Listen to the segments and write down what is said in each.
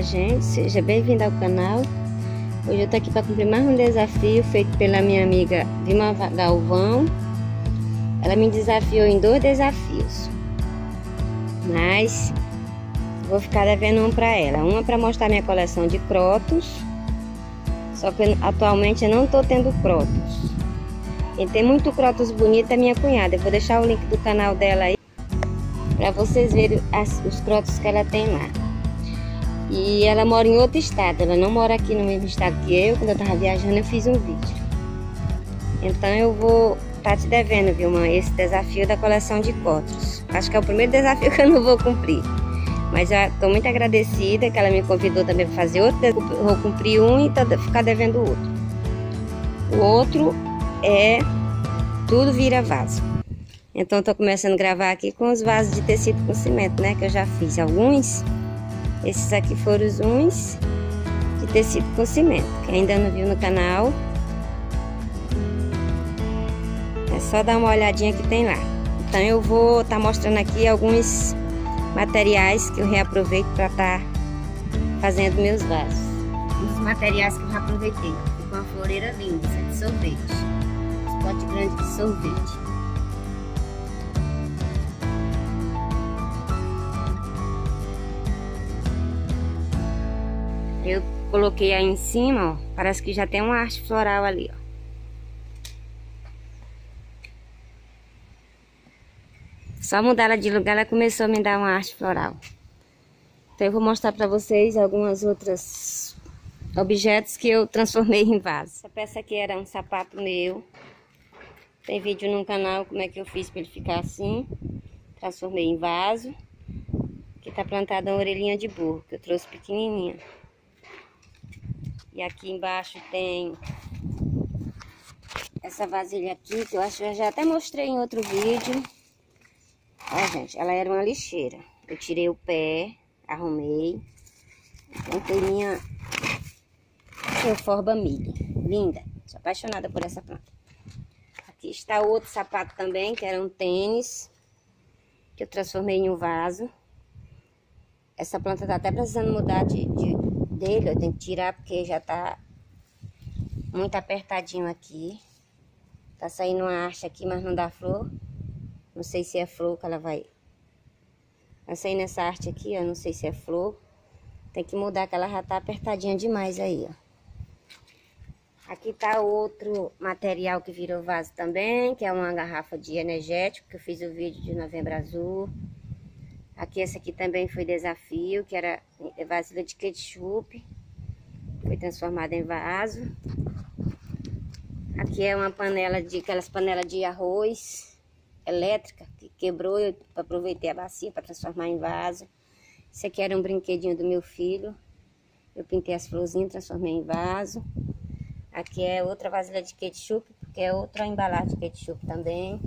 Olá gente, seja bem-vindo ao canal. Hoje eu tô aqui para cumprir mais um desafio feito pela minha amiga Vilma Galvão. Ela me desafiou em 2 desafios, mas vou ficar devendo um para ela. Uma para mostrar minha coleção de crotos, só que atualmente eu não tô tendo crotos. Quem tem muito crotos bonito é minha cunhada. Eu vou deixar o link do canal dela aí para vocês verem os crotos que ela tem lá. E ela mora em outro estado, ela não mora aqui no mesmo estado que eu. Quando eu tava viajando eu fiz um vídeo. Então eu vou tá te devendo, Vilma, esse desafio da coleção de crotos. Acho que é o primeiro desafio que eu não vou cumprir. Mas eu tô muito agradecida que ela me convidou também para fazer outro. Eu vou cumprir um e ficar devendo o outro. O outro é tudo vira vaso. Então eu tô começando a gravar aqui com os vasos de tecido com cimento, né? Que eu já fiz alguns. Esses aqui foram os uns de tecido com cimento. Quem ainda não viu no canal, é só dar uma olhadinha que tem lá. Então eu vou estar mostrando aqui alguns materiais que eu reaproveito para estar fazendo meus vasos. Os materiais que eu reaproveitei: ficou uma floreira linda, essa de sorvete, um pote grande de sorvete. Eu coloquei aí em cima, ó, parece que já tem uma arte floral ali, ó. Só mudar ela de lugar, ela começou a me dar uma arte floral. Então eu vou mostrar pra vocês algumas outras objetos que eu transformei em vaso. Essa peça aqui era um sapato meu. Tem vídeo no canal como é que eu fiz pra ele ficar assim. Transformei em vaso. Aqui tá plantada uma orelhinha de burro, que eu trouxe pequenininha. E aqui embaixo tem essa vasilha aqui, que eu acho que eu já até mostrei em outro vídeo. Ó, gente, ela era uma lixeira. Eu tirei o pé, arrumei. Plantei minha euforbia milii. Linda. Sou apaixonada por essa planta. Aqui está outro sapato também, que era um tênis, que eu transformei em um vaso. Essa planta tá até precisando mudar dele, eu tenho que tirar porque já tá muito apertadinho aqui. Tá saindo uma haste aqui, mas não dá flor. Não sei se é flor que ela vai... Tá saindo essa haste aqui, ó, não sei se é flor. Tem que mudar que ela já tá apertadinha demais aí, ó. Aqui tá outro material que virou vaso também, que é uma garrafa de energético, que eu fiz o vídeo de Novembro Azul. Aqui, essa aqui também foi desafio, que era vasilha de ketchup. Foi transformada em vaso. Aqui é uma panela de, aquelas panelas de arroz elétrica, que quebrou, eu aproveitei a bacia para transformar em vaso. Isso aqui era um brinquedinho do meu filho. Eu pintei as florzinhas, transformei em vaso. Aqui é outra vasilha de ketchup, porque é outra embalagem de ketchup também.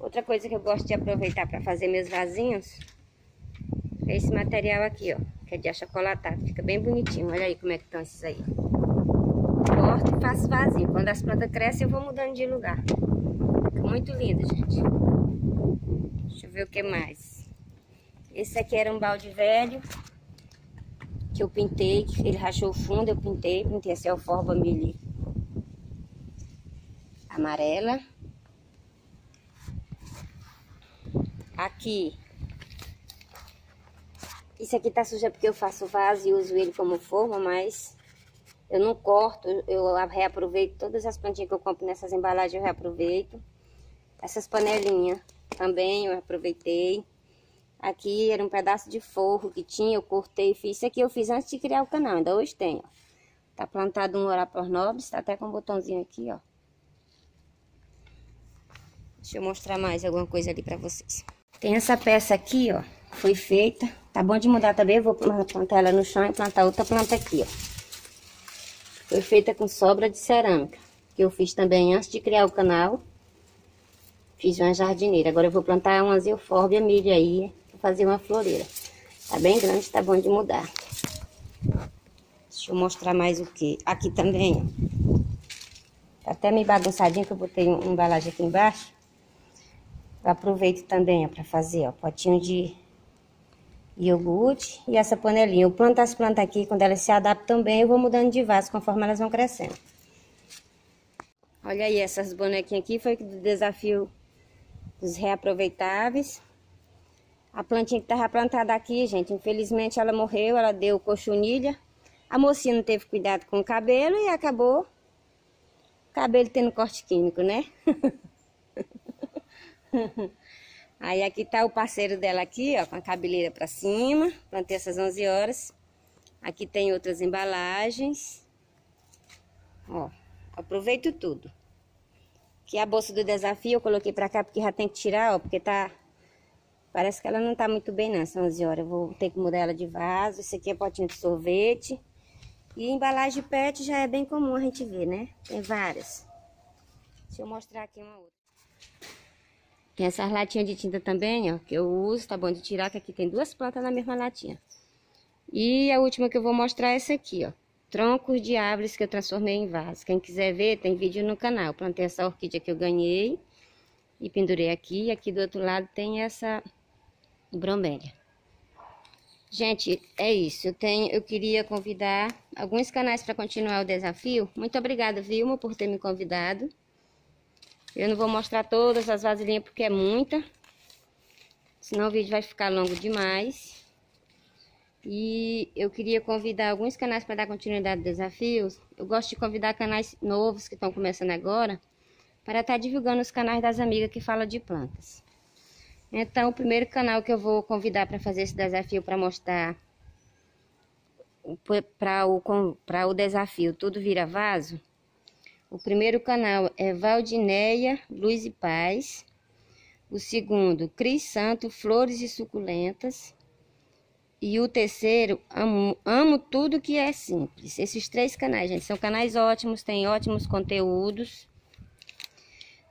Outra coisa que eu gosto de aproveitar para fazer meus vasinhos é esse material aqui, ó, que é de achocolatado, fica bem bonitinho. Olha aí como é que estão esses aí. Corto e faço vasinho. Quando as plantas crescem eu vou mudando de lugar. Fica muito lindo, gente. Deixa eu ver o que mais. Esse aqui era um balde velho que eu pintei, que ele rachou o fundo, eu pintei essa euforbia milii amarela. Aqui, isso aqui tá sujo porque eu faço vaso e uso ele como forma, mas eu não corto, eu reaproveito todas as plantinhas que eu compro nessas embalagens, eu reaproveito. Essas panelinhas também eu aproveitei. Aqui era um pedaço de forro que tinha, eu cortei e fiz. Isso aqui eu fiz antes de criar o canal, ainda hoje tem, ó. Tá plantado um orapornobis, tá até com um botãozinho aqui, ó. Deixa eu mostrar mais alguma coisa ali pra vocês. Tem essa peça aqui, ó, foi feita. Tá bom de mudar também, eu vou plantar ela no chão e plantar outra planta aqui, ó. Foi feita com sobra de cerâmica, que eu fiz também antes de criar o canal. Fiz uma jardineira, agora eu vou plantar umas euforbia milii aí, pra fazer uma floreira. Tá bem grande, tá bom de mudar. Deixa eu mostrar mais o que. Aqui também, ó. Tá até meio bagunçadinho que eu botei uma embalagem aqui embaixo. Eu aproveito também, ó, pra fazer, ó, potinho de iogurte e essa panelinha. Eu planto as plantas aqui, quando elas se adaptam bem, eu vou mudando de vaso conforme elas vão crescendo. Olha aí, essas bonequinhas aqui foi do desafio dos reaproveitáveis. A plantinha que estava plantada aqui, gente, infelizmente ela morreu, ela deu cochonilha. A mocinha não teve cuidado com o cabelo e acabou o cabelo tendo corte químico, né? Aí aqui tá o parceiro dela aqui, ó, com a cabeleira pra cima. Plantei essas 11 horas. Aqui tem outras embalagens. Ó, aproveito tudo. Aqui a bolsa do desafio eu coloquei pra cá porque já tem que tirar, ó, porque tá... Parece que ela não tá muito bem, não, essa 11 horas. Eu vou ter que mudar ela de vaso. Isso aqui é potinho de sorvete. E embalagem pet já é bem comum a gente ver, né? Tem várias. Deixa eu mostrar aqui uma outra. Tem essas latinhas de tinta também, ó, que eu uso. Tá bom de tirar, que aqui tem duas plantas na mesma latinha. E a última que eu vou mostrar é essa aqui, ó. Troncos de árvores que eu transformei em vaso. Quem quiser ver, tem vídeo no canal. Eu plantei essa orquídea que eu ganhei e pendurei aqui. E aqui do outro lado tem essa... bromélia. Gente, é isso. Eu queria convidar alguns canais para continuar o desafio. Muito obrigada, Vilma, por ter me convidado. Eu não vou mostrar todas as vasilhinhas porque é muita, senão o vídeo vai ficar longo demais. E eu queria convidar alguns canais para dar continuidade ao desafio. Eu gosto de convidar canais novos que estão começando agora para estar divulgando os canais das amigas que falam de plantas. Então, o primeiro canal que eu vou convidar para fazer esse desafio, para mostrar para o desafio Tudo Vira Vaso, o primeiro canal é Valdinéia Luz e Paz, o segundo, Cris Santos Flores e Suculentas, e o terceiro, Amo Tudo Que É Simples. Esses três canais, gente, são canais ótimos, tem ótimos conteúdos,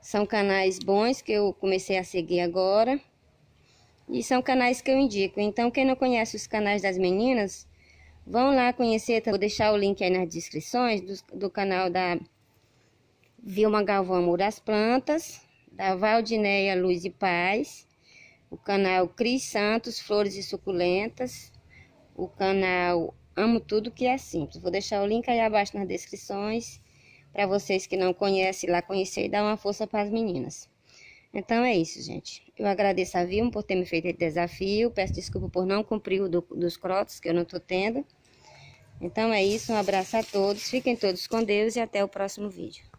são canais bons que eu comecei a seguir agora. E são canais que eu indico. Então, quem não conhece os canais das meninas, vão lá conhecer. Vou deixar o link aí nas descrições do canal da Vilma Galvão Amor as Plantas, da Valdinéia Luz e Paz, o canal Cris Santos Flores e Suculentas, o canal Amo Tudo Que É Simples. Vou deixar o link aí abaixo nas descrições, para vocês que não conhecem, lá conhecer e dar uma força para as meninas. Então é isso, gente. Eu agradeço a Vilma por ter me feito esse desafio. Peço desculpa por não cumprir o dos crotos, que eu não estou tendo. Então é isso. Um abraço a todos. Fiquem todos com Deus e até o próximo vídeo.